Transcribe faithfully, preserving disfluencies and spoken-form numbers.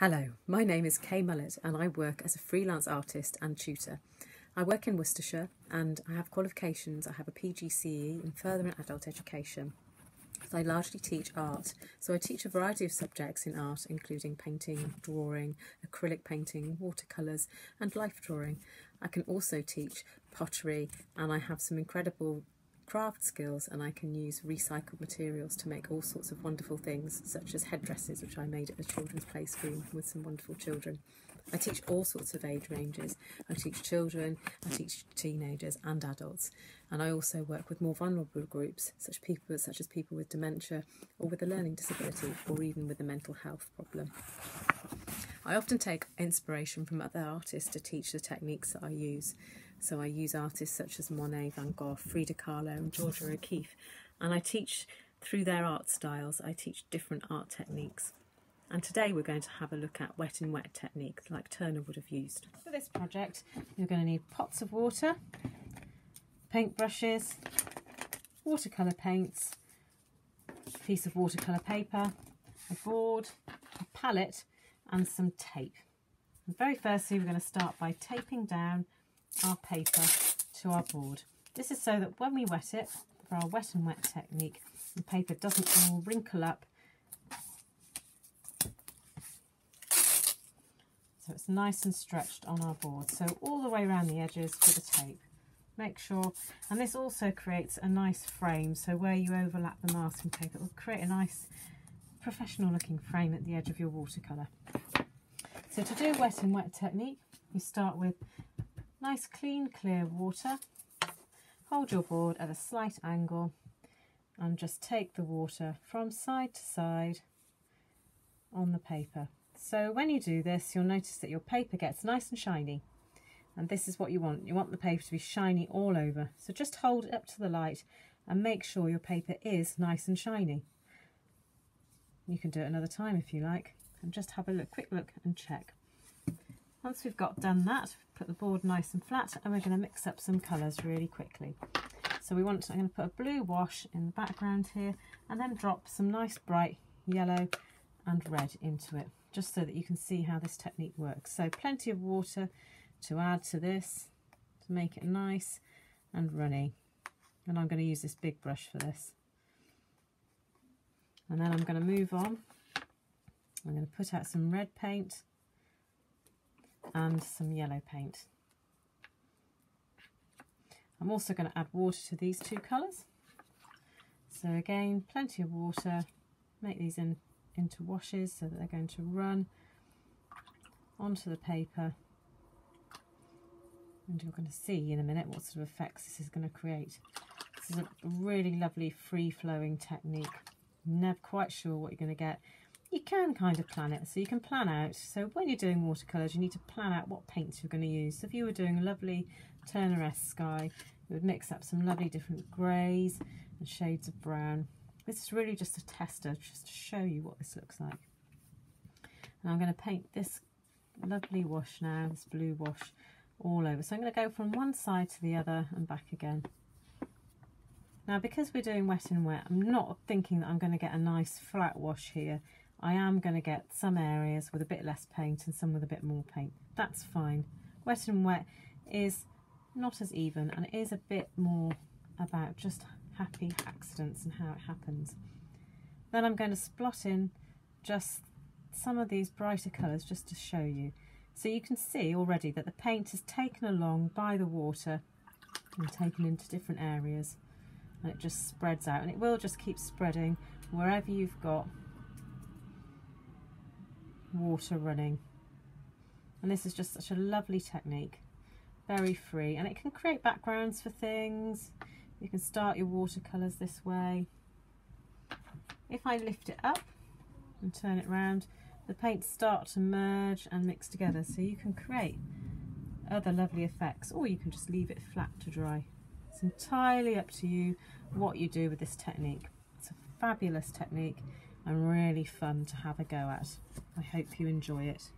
Hello, my name is Kay Mullard and I work as a freelance artist and tutor. I work in Worcestershire and I have qualifications. I have a P G C E in further and adult education. I largely teach art, so I teach a variety of subjects in art including painting, drawing, acrylic painting, watercolours and life drawing. I can also teach pottery and I have some incredible craft skills and I can use recycled materials to make all sorts of wonderful things such as headdresses, which I made at a children's play school with some wonderful children. I teach all sorts of age ranges. I teach children, I teach teenagers and adults, and I also work with more vulnerable groups such, people, such as people with dementia or with a learning disability or even with a mental health problem. I often take inspiration from other artists to teach the techniques that I use. So I use artists such as Monet, Van Gogh, Frida Kahlo and Georgia O'Keeffe, and I teach through their art styles. I teach different art techniques, and today we're going to have a look at wet in wet techniques like Turner would have used. For this project you're going to need pots of water, paintbrushes, watercolour paints, a piece of watercolour paper, a board, a palette and some tape. And very firstly we're going to start by taping down our paper to our board. This is so that when we wet it for our wet and wet technique, the paper doesn't all wrinkle up, so it's nice and stretched on our board, so all the way around the edges with the tape. Make sure, and this also creates a nice frame, so where you overlap the masking paper it will create a nice professional looking frame at the edge of your watercolour. So to do wet and wet technique you start with nice clean clear water, hold your board at a slight angle and just take the water from side to side on the paper. So when you do this you'll notice that your paper gets nice and shiny, and this is what you want. You want the paper to be shiny all over, so just hold it up to the light and make sure your paper is nice and shiny. You can do it another time if you like, and just have a look, quick look and check. Once we've got done that, put the board nice and flat, and we're going to mix up some colours really quickly. So we want, I'm going to put a blue wash in the background here and then drop some nice bright yellow and red into it, just so that you can see how this technique works. So plenty of water to add to this to make it nice and runny. And I'm going to use this big brush for this. And then I'm going to move on. I'm going to put out some red paint and some yellow paint. I'm also going to add water to these two colours. So again, plenty of water, make these in, into washes so that they're going to run onto the paper, and you're going to see in a minute what sort of effects this is going to create. This is a really lovely free-flowing technique. Never quite sure what you're going to get. You can kind of plan it, so you can plan out. So when you're doing watercolours you need to plan out what paints you're going to use. So if you were doing a lovely Turner-esque sky, you would mix up some lovely different greys and shades of brown. This is really just a tester, just to show you what this looks like. And I'm going to paint this lovely wash now, this blue wash, all over. So I'm going to go from one side to the other and back again. Now because we're doing wet and wet, I'm not thinking that I'm going to get a nice flat wash here. I am going to get some areas with a bit less paint and some with a bit more paint. That's fine. Wet and wet is not as even, and it is a bit more about just happy accidents and how it happens. Then I'm going to splot in just some of these brighter colours just to show you. So you can see already that the paint is taken along by the water and taken into different areas, and it just spreads out, and it will just keep spreading wherever you've got water running. And this is just such a lovely technique, very free, and it can create backgrounds for things. You can start your watercolours this way. If I lift it up and turn it round, the paints start to merge and mix together, so you can create other lovely effects, or you can just leave it flat to dry. It's entirely up to you what you do with this technique. It's a fabulous technique and really fun to have a go at. I hope you enjoy it.